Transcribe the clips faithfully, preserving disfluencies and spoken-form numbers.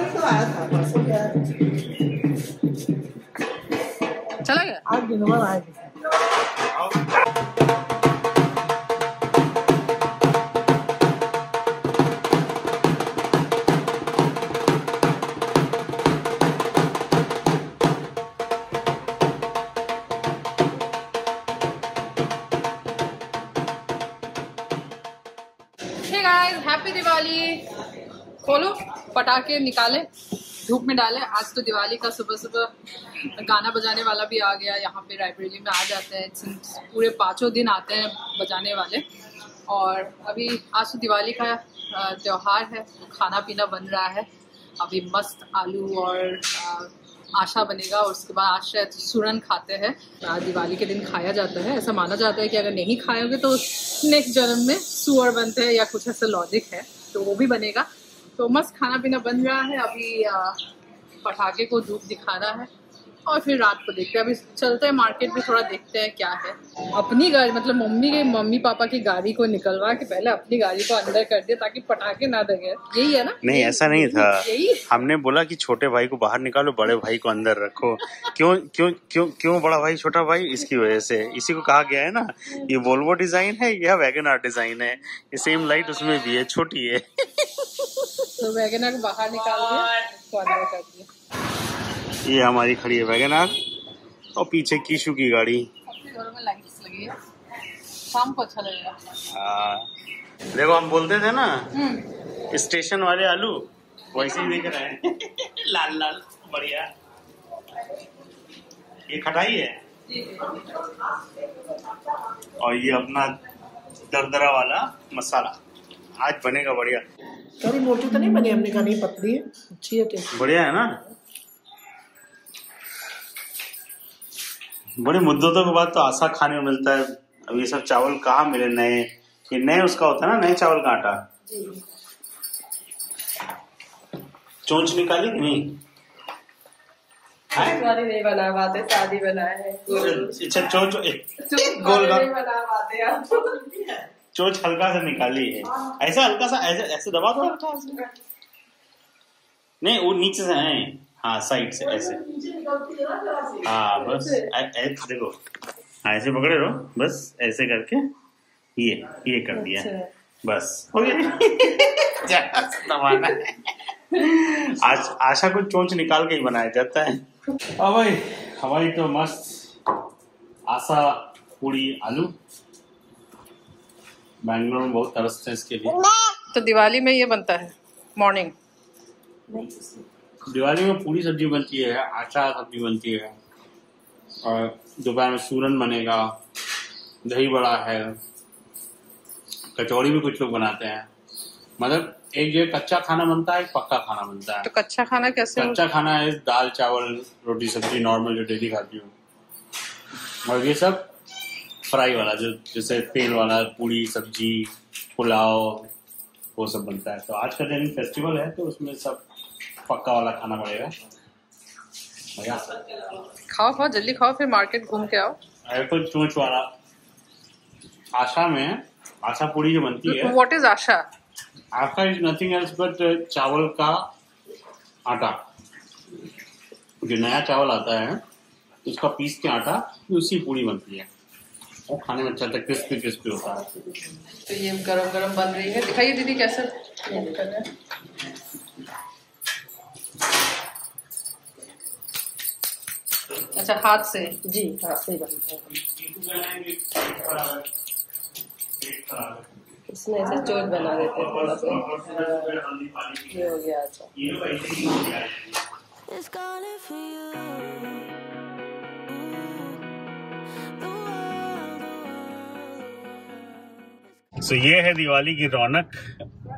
भी तो आया था परसों, क्या चला गया आज दिन भर आया। हैप्पी दिवाली। खोलो पटाखे, निकालें, धूप में डालें। आज तो दिवाली का सुबह सुबह गाना बजाने वाला भी आ गया यहाँ पे रायबरेली में आ जाते हैं, पूरे पाँचों दिन आते हैं बजाने वाले। और अभी आज तो दिवाली का त्यौहार है, खाना पीना बन रहा है। अभी मस्त आलू और आशा बनेगा और उसके बाद आज शायद सूरन खाते हैं। दिवाली के दिन खाया जाता है, ऐसा माना जाता है कि अगर नहीं खाएंगे तो नेक्स्ट जन्म में सूअर बनते हैं या कुछ ऐसा लॉजिक है, तो वो भी बनेगा। तो मस्त खाना पीना बन रहा है, अभी पटाखे को धूप दिखाना है और फिर रात को देखते हैं। अभी चलते हैं मार्केट में, थोड़ा देखते हैं क्या है। अपनी गाड़ी मतलब मम्मी के मम्मी पापा की गाड़ी को निकलवा के पहले अपनी गाड़ी को अंदर कर दिया ताकि पटाखे ना दगे, यही है ना? नहीं ऐसा नहीं था, हमने बोला कि छोटे भाई को बाहर निकालो, बड़े भाई को अंदर रखो। क्यों क्यों क्यों क्यों बड़ा भाई छोटा भाई, इसकी वजह से इसी को कहा गया है ना। ये वोल्वो डिजाइन है, यह वैगन आर डिजाइन है, ये सेम लाइट उसमें भी है, छोटी है। तो वैगन आर बाहर निकाल दिया, ये हमारी खड़ी है वैगनार और पीछे कीशु की गाड़ी। घरों में लाइट्स लगी है, शाम को अच्छा लगेगा। देखो हम बोलते थे ना स्टेशन वाले आलू, वैसे ही देख रहे हैं। लाल लाल बढ़िया, ये खटाई है और ये अपना दरदरा वाला मसाला आज बनेगा। बढ़िया, थोड़ी मोटी तो नहीं बनी हमने, कहा पतली है, अच्छी है, बढ़िया है ना। बड़े मुद्दतों के बाद तो आशा खाने को मिलता है। अब ये सब चावल कहाँ मिले नए, ये नए उसका होता है ना, नए चावल का आटा। चोंच निकाली कि नहीं? नहीं बना पाते, शादी बनाए है। अच्छा चोंच गोल गोल, चोंच हल्का सा निकाली है, ऐसा हल्का सा, ऐसे दबा दो नहीं, वो नीचे से है। हाँ साइड से ऐसे, हाँ बस देखो, हाँ ऐसे पकड़े रहो, बस ऐसे करके ये ये कर दिया। अच्छा। बस हो गया। आज आशा को चोंच निकाल के ही बनाया जाता है। और भाई हमारी तो मस्त आशा पूरी आलू, बैंगलोर में बहुत तरसते हैं इसके लिए। तो दिवाली में ये बनता है मॉर्निंग, दिवाली में पूरी सब्जी बनती है, आचार सब्जी बनती है और दोपहर में सूरन बनेगा, दही बड़ा है, कचौड़ी भी कुछ लोग बनाते हैं। मतलब एक जो कच्चा खाना बनता है, एक पक्का खाना बनता है। तो कच्चा खाना कैसे? कच्चा खाना है दाल चावल रोटी सब्जी नॉर्मल जो डेली खाती हूँ, और ये सब फ्राई वाला जो जैसे तेल वाला पूरी सब्जी पुलाव वो सब बनता है। तो आज का दिन फेस्टिवल है तो उसमें सब पक्का वाला खाना पड़ेगा। खाओ खाओ जल्दी खाओ, फिर मार्केट घूम के आओ। अरे तो चोंच वाला आशा में आशा पूरी जो बनती है, व्हाट इज आशा? आशा इज नथिंग एल्स बट चावल का आटा, जो नया चावल आता है उसका पीस के आटा, उसी पूरी बनती है और खाने में अच्छा लगता है, क्रिस्पी क्रिस्पी होता है। तो ये गरम गरम बन रही है, दिखाइए दीदी कैसे कर रहे हैं। अच्छा हाथ से? जी हाथ से बनता है, इसमें ऐसे चोट बना देते हैं। ये हो गया। अच्छा So, ये है दिवाली की रौनक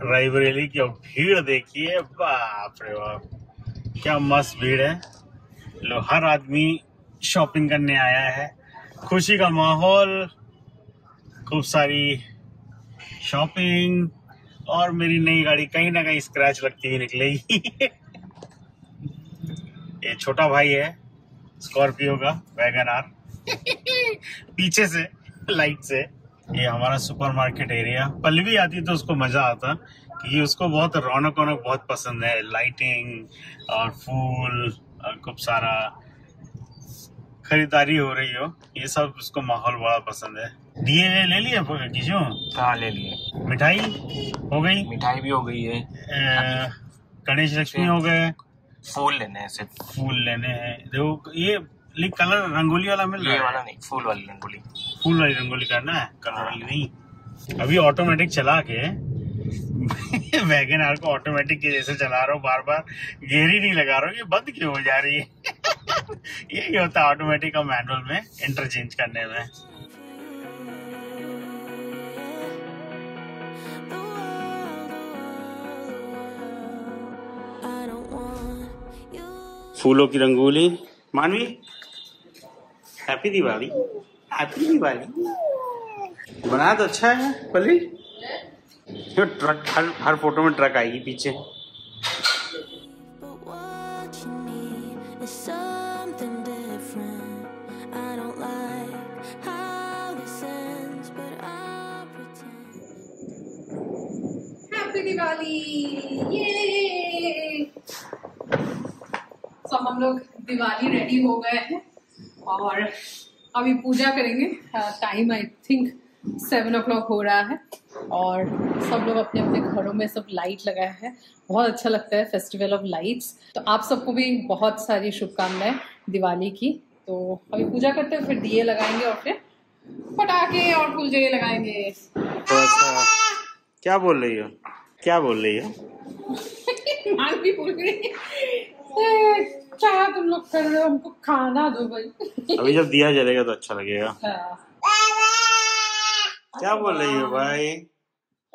रायबरेली की। और भीड़ देखिए, बाप रे बाप क्या मस्त भीड़ है। लो हर आदमी शॉपिंग करने आया है, खुशी का माहौल, खूब सारी शॉपिंग। और मेरी नई गाड़ी कहीं ना कहीं स्क्रैच लगती हुई निकलेगी। ये छोटा भाई है स्कॉर्पियो का वैगन आर। पीछे से लाइट से ये हमारा सुपरमार्केट एरिया, पल्लवी आती तो उसको मजा आता कि उसको बहुत रौनक वौनक बहुत पसंद है, लाइटिंग और फूल और खूब सारा खरीदारी हो रही हो, ये सब उसको माहौल बड़ा पसंद है। दिए ले लिए किशो? हाँ ले लिए। मिठाई हो गई? मिठाई भी हो गई है। गणेश लक्ष्मी हो गए। फूल लेने हैं, सिर्फ फूल लेने हैं। देखो ये लिख कलर रंगोली वाला मिल रहा है? ये वाला नहीं, फूल वाली रंगोली। फूल वाली रंगोली करना है, कलर वाली नहीं। अभी ऑटोमेटिक चला के वैगन आर को ऑटोमेटिक के जैसे चला रहा हूँ, बार बार गेयर ही नहीं लगा रहा हूँ, ये बंद क्यों हो जा रही है? यही होता है ऑटोमेटिक और मैनुअल में इंटरचेंज करने में। फूलों की रंगोली। Manvi happy Diwali, happy Diwali. बना तो अच्छा है पल्ली। तो ट्रक हर हर फोटो में ट्रक आएगी पीछे। हैप्पी दिवाली। ये सब हम लोग दिवाली रेडी हो गए हैं और अभी पूजा करेंगे। Time I think seven o'clock हो रहा है और सब लोग अपने अपने घरों में सब लाइट लगाया है। बहुत अच्छा लगता है फेस्टिवल ऑफ लाइट्स। तो आप सबको भी बहुत सारी शुभकामनाएं दिवाली की। तो अभी पूजा करते हैं, फिर दिए लगाएंगे और फिर पटाखे और फुलझड़ी लगाएंगे। क्या बोल रही हो, क्या बोल रही हो? मांग भी बोल रही क्या तुम लोग कर रहे हो, हमको खाना दो भाई। अभी जब दिया जलेगा तो अच्छा लगेगा। क्या बोल रही हो भाई?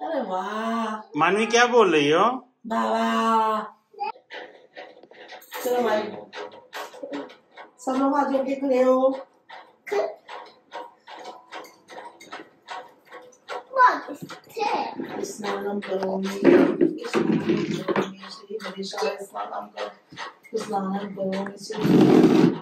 अरे वाह मानवी क्या बोल रही हो? बाबा चलो भाई सब लोग आज के खड़े हो। स्नान करो, स्नान करो, स्नान करो।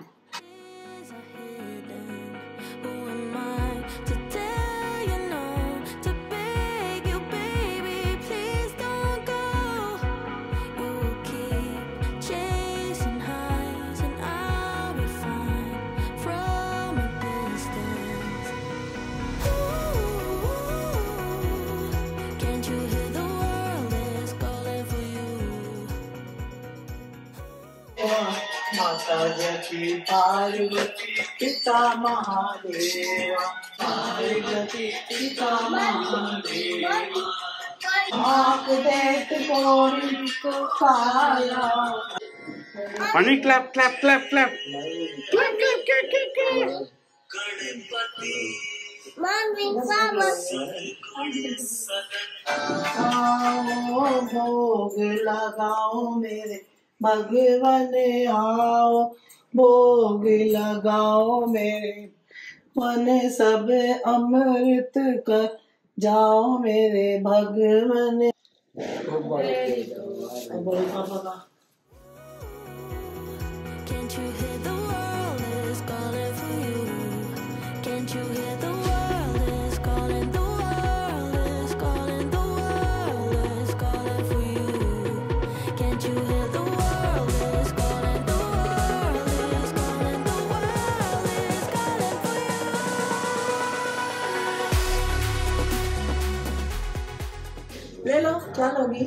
जति पार्वती पिता महादेवा, पार्वती पिता महादेवा। आप देख कोरी को काला। Money clap clap clap clap clap clap clap clap. Ganpati mummy सामा। आओ भोग लगाओ मेरे भगवान आओ, भोग लगाओ मेरे मन, सब अमृत कर जाओ मेरे भगवान। ले लो, क्या लोगी?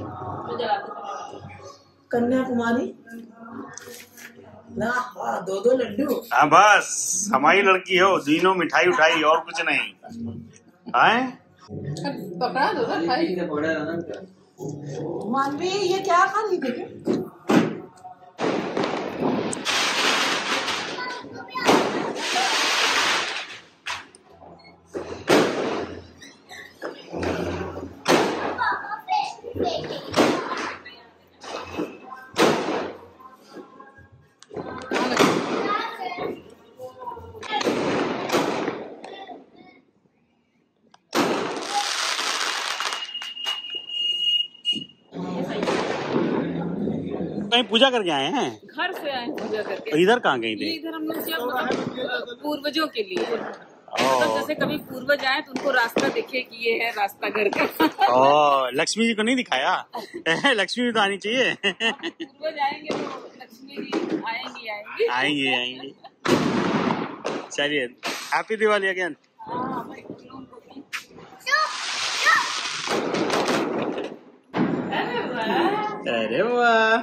कन्या कुमारी ना, दो दो लड्डू। हाँ बस हमारी लड़की हो, तीनों मिठाई उठाई और कुछ नहीं। आए पकड़ा दो ना भाई। मानवी ये क्या खा रही थी? कहीं पूजा करके आए हैं? घर से आए पूजा करके। इधर कहाँ गई थी? इधर हम लोग पूर्वजों के लिए। मतलब जैसे कभी पूर्व जाए तो उनको रास्ता दिखे कि ये है रास्ता घर का। ओह, लक्ष्मी जी को नहीं दिखाया। लक्ष्मी जी को आनी चाहिए। पूर्व जाएंगे तो लक्ष्मी जी आएंगी आएंगी आएंगी आएंगी। चलिए, हैप्पी दिवाली अगेन। अरे वाह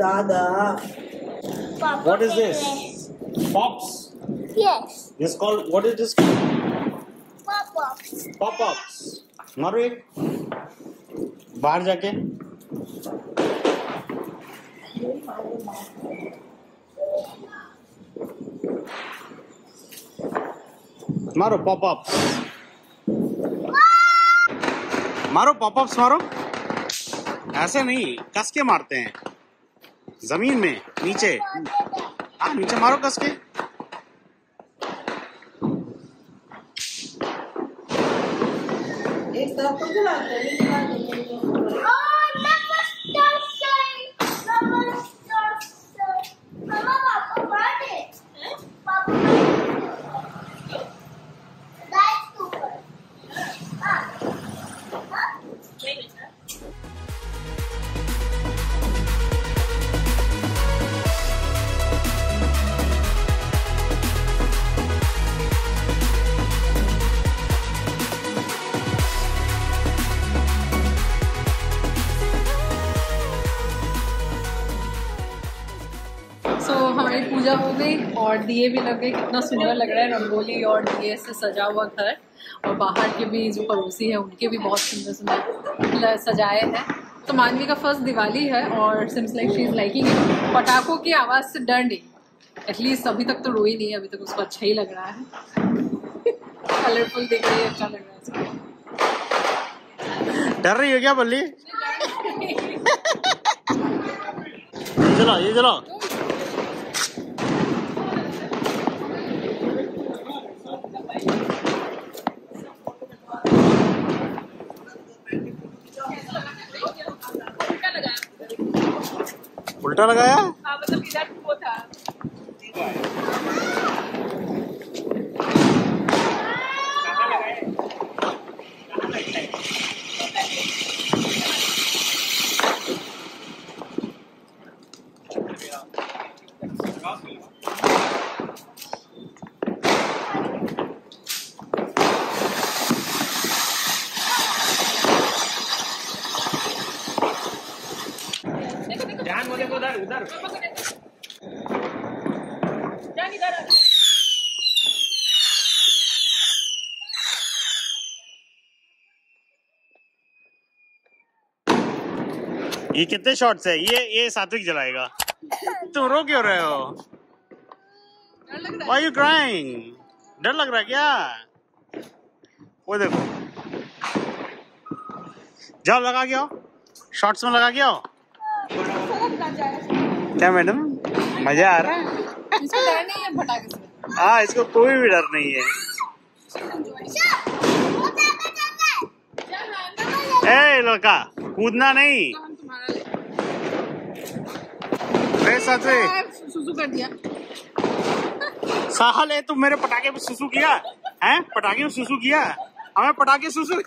दादा, what is this? Pops? Yes. It's called, what is this called? Pop ups. Pop ups. मारो एक बाहर जाके। मारो pop ups. मारो pop ups मारो। ऐसे नहीं, कस के मारते हैं जमीन में, नीचे। हाँ, नीचे मारो कस के। एक तरफ को चलाते हैं। ओह, नमस्कार सर, नमस्कार सर। मामा पापा बाटे, पापा लाइट ऊपर। हाँ, हाँ, ठीक है। हमारी पूजा हो गई और दिए भी लग गए। कितना सुंदर लग रहा है रंगोली और दिए से सजा हुआ घर। और बाहर के भी जो पड़ोसी हैं उनके भी बहुत सुंदर सुंदर सजाए हैं। तो मानवी का फर्स्ट दिवाली है और CIMS like she is liking it. पटाखों की आवाज़ से डर नहीं, एटलीस्ट अभी तक तो रोई नहीं, अभी तक उसको अच्छा ही लग रहा है। कलरफुल दिख रही है, अच्छा लग रहा है। डर रही हो क्या बल्ली? चलो ये चलो उल्टा लगाया। हाँ, मतलब इधर वो था। उधर ये कितने शॉट्स है? ये ये सात्विक जलाएगा। तुम रो क्यों रहे हो? डर लग रहा है। Why you crying? डर लग रहा है क्या? वो देखो, जाओ लगा के आओ, शॉट्स में लगा के आओ। क्या मैडम, मजा आ रहा है? इसको डर नहीं है फटाके से। हाँ, इसको कोई भी डर नहीं है। ए लड़का, कूदना नहीं। सुसु कर दिया साहल है। तुम मेरे पटाखे पे सुसु किया है? पटाखे में सुसु किया हमें? पटाखे सुसु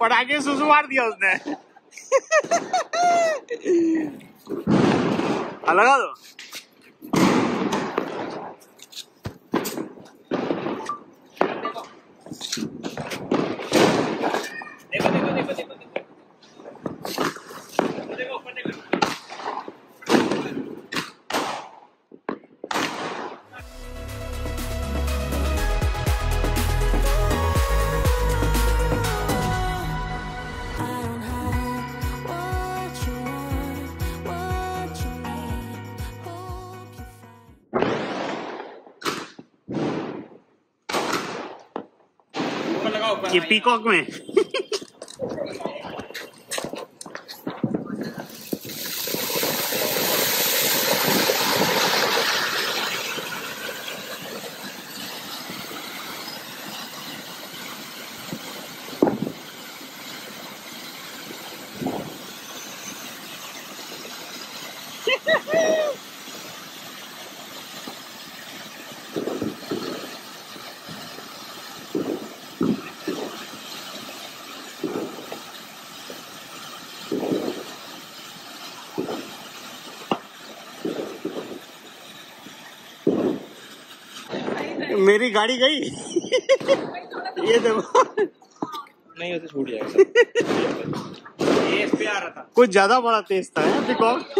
पटाखे सुसु मार दिया उसने। लगा दो। देखो देखो देखो देखो देखो देखो। ये पीकॉक में मेरी गाड़ी गई। ये देखो नहीं होते छूट जाएगा। ये इस पे आ रहा था, कुछ ज्यादा बड़ा तेज था यार पीकॉक।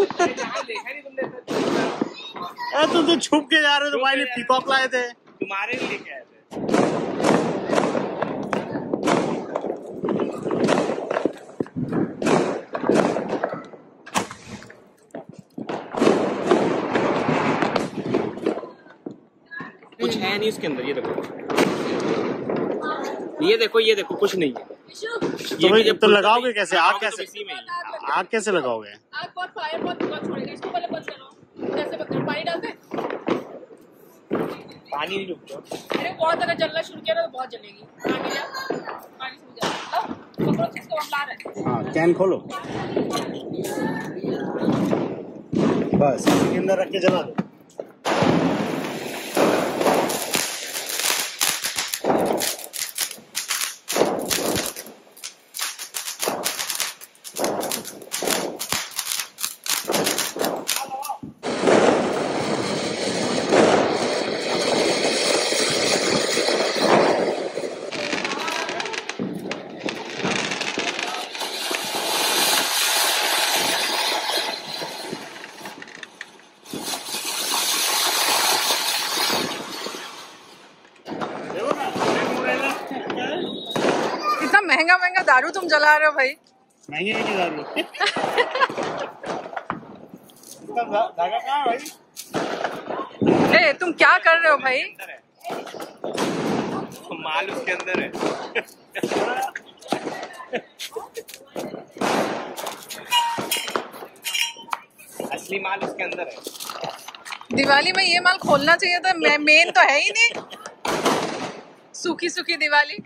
अरे तुम तो छुप के जा रहे हो, तुम्हारे लिए पीकॉक लाए थे, तुम्हारे लिए लेके आए थे। कुछ है नहीं इसके अंदर, ये देखो ये देखो ये देखो कुछ नहीं है। जब तो लगाओगे कैसे आग? कैसे आग कैसे लगाओगे? आग बहुत फायर बहुत धुआं छोड़ेगा। इसको पहले बंद करो। कैसे बंद करो? पानी डालते पानी नहीं रुकता। अरे बहुत अगर जलना शुरू किया ना तो बहुत जलेगी। पानी डाल, पानी सूख जाएगा। पकड़ो इसको, हम ला रहे हैं। हां कैन खोलो बस, इसके अंदर रख के जला दो। महंगा महंगा दारू तुम जला रहे हो भाई। महंगी महंगी दारू। इसका धागा कहाँ है भाई? ए तुम क्या कर रहे हो भाई? माल उसके अंदर है। असली माल उसके अंदर है। दिवाली में ये माल खोलना चाहिए था, मेन तो है ही नहीं। सूखी सूखी दिवाली।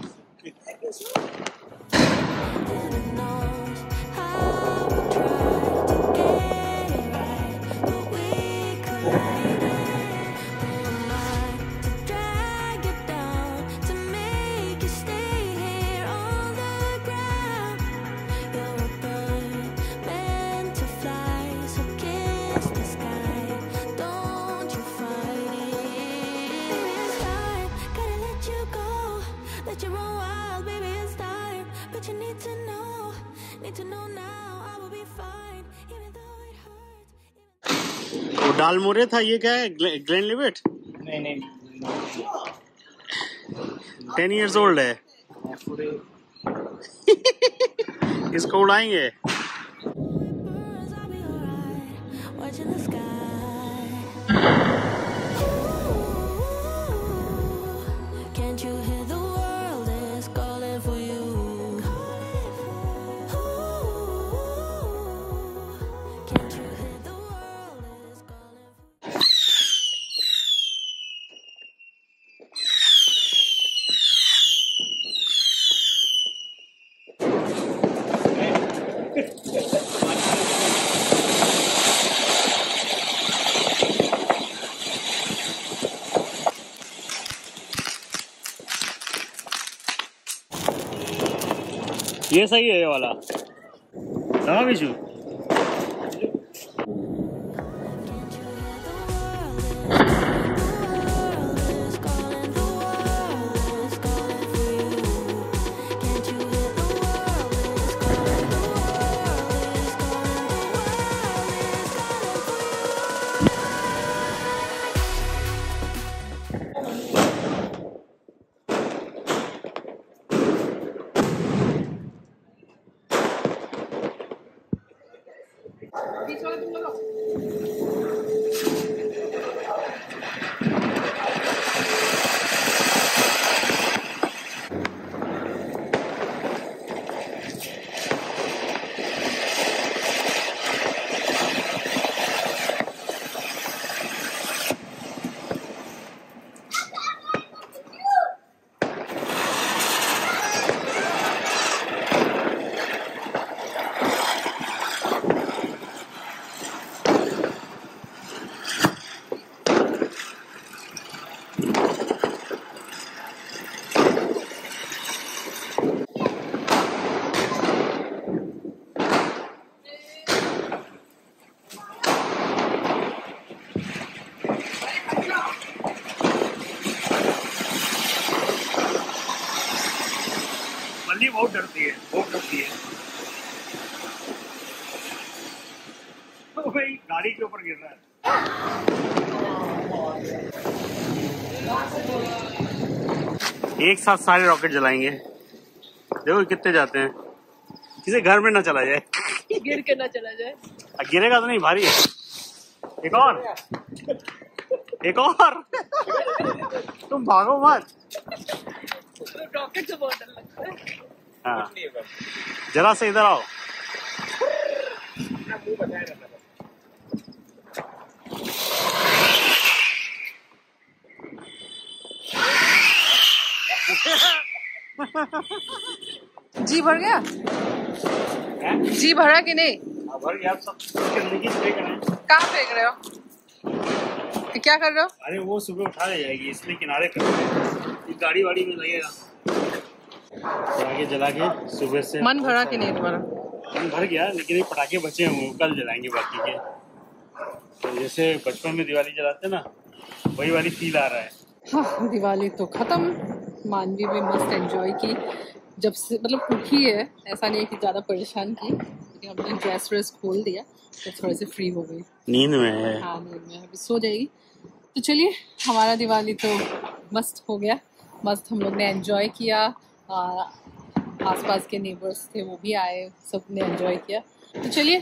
वो डाल मोरे था, ये क्या है? Glenlivet? नहीं नहीं, टेन इयर्स ओल्ड है। इसको उड़ाएंगे। ये सही है ये वाला। हाँ विशु भाई गाड़ी के ऊपर गिर रहा है। एक साथ सारे रॉकेट जलाएंगे, देखो कितने जाते हैं, किसी घर में ना चला जाए, गिर के ना चला जाए। गिरेगा तो नहीं, भारी है। एक और एक और तुम भागो मत, रॉकेट से बहुत डर लगता है। हाँ जरा से इधर आओ, जी भर गया है? जी भरा कि नहीं? भर गया, सब गंदगी फेंक रहे हैं। कहाँ फेंक रहे हो, क्या कर रहे हो? अरे वो सुबह उठा ले जाएगी, इसलिए किनारे कर रहे हैं, गाड़ी वाड़ी में लगेगा। आगे जला के सुबह से मन भरा कि नहीं तुम्हारा? मन भर गया, लेकिन ये पटाखे बचे हैं वो कल जलाएंगे बाकी के। तो जैसे बचपन में दिवाली जलाते ना, वही वाली फील आ रहा है। हाँ दिवाली तो खत्म, मानवी भी मस्त एंजॉय की, जब से मतलब खुशी है, ऐसा नहीं है कि ज़्यादा परेशान की, लेकिन हमने गैस वेस खोल दिया तो थोड़े से फ्री हो गई, नींद में है। हाँ नींद में, अभी सो जाएगी। तो चलिए हमारा दिवाली तो मस्त हो गया, मस्त हम लोग ने एंजॉय किया, आसपास के नेबर्स थे वो भी आए, सब ने एंजॉय किया। तो चलिए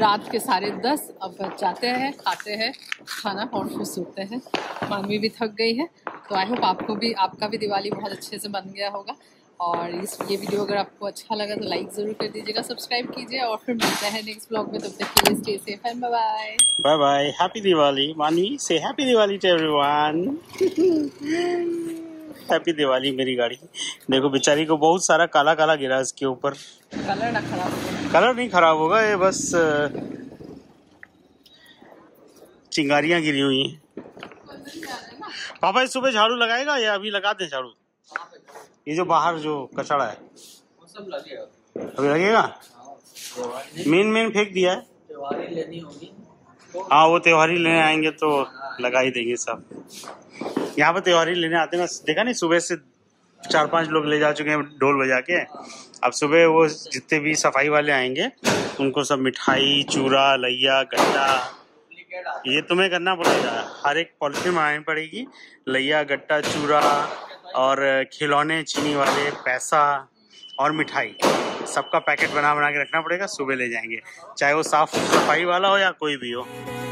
रात के साढ़े दस अब जाते हैं, खाते हैं खाना और फिर सोते हैं। मानवी भी थक गई है, तो आई होप आपको भी, आपका भी दिवाली बहुत अच्छे से बन गया होगा। और इस ये वीडियो अगर आपको अच्छा लगा तो लाइक ज़रूर कर दीजिएगा, सब्सक्राइब कीजिए, और फिर मिलते हैं नेक्स्ट ब्लॉग में। तब तक के लिए stay safe and bye bye. Bye bye, happy Diwali. Manvi से happy Diwali to everyone. Happy Diwali. मेरी गाड़ी देखो, बेचारी को बहुत सारा काला काला गिरा इसके ऊपर। कलर ना खराब होगा, कलर नहीं खराब होगा, ये बस चिंगारियां गिरी हुई हैं। पापा इस सुबह झाड़ू लगाएगा या अभी लगा दें झाड़ू? ये जो बाहर जो कचड़ा है वो सब लगेगा, अभी लगेगा। मेन मेन फेंक दिया है, त्योहारी लेनी होगी। हाँ वो त्योहारी लेने आएंगे तो लगा ही देंगे सब। यहाँ पर त्योहारी लेने आते ना, देखा नहीं सुबह से चार पांच लोग ले जा चुके हैं ढोल बजा के। अब सुबह वो जितने भी सफाई वाले आएंगे उनको सब मिठाई, चूरा, लइया, गट्टा, ये तुम्हें करना पड़ेगा। हर एक पॉलिथीन में आनी पड़ेगी, लइया, गट्टा, चूरा और खिलौने, चीनी वाले, पैसा और मिठाई, सबका पैकेट बना बना के रखना पड़ेगा। सुबह ले जाएंगे, चाहे वो साफ सफाई वाला हो या कोई भी हो।